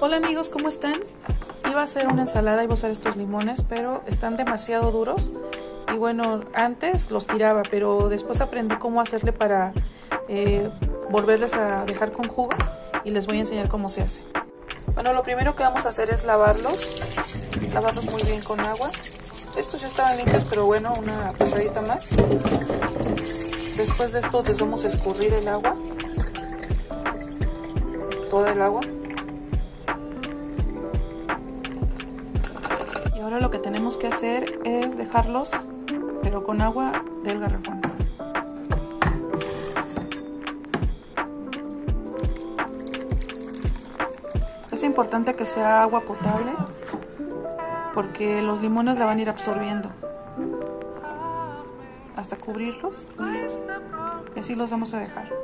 Hola amigos, ¿cómo están? Iba a hacer una ensalada, iba a usar estos limones, pero están demasiado duros. Y bueno, antes los tiraba, pero después aprendí cómo hacerle para volverles a dejar con jugo. Y les voy a enseñar cómo se hace. Bueno, lo primero que vamos a hacer es lavarlos muy bien con agua. Estos ya estaban limpios, pero bueno, una pasadita más. Después de esto les vamos a escurrir el agua, toda el agua. Y ahora lo que tenemos que hacer es dejarlos, pero con agua del garrafón. Es importante que sea agua potable, porque los limones la van a ir absorbiendo hasta cubrirlos, y así los vamos a dejar.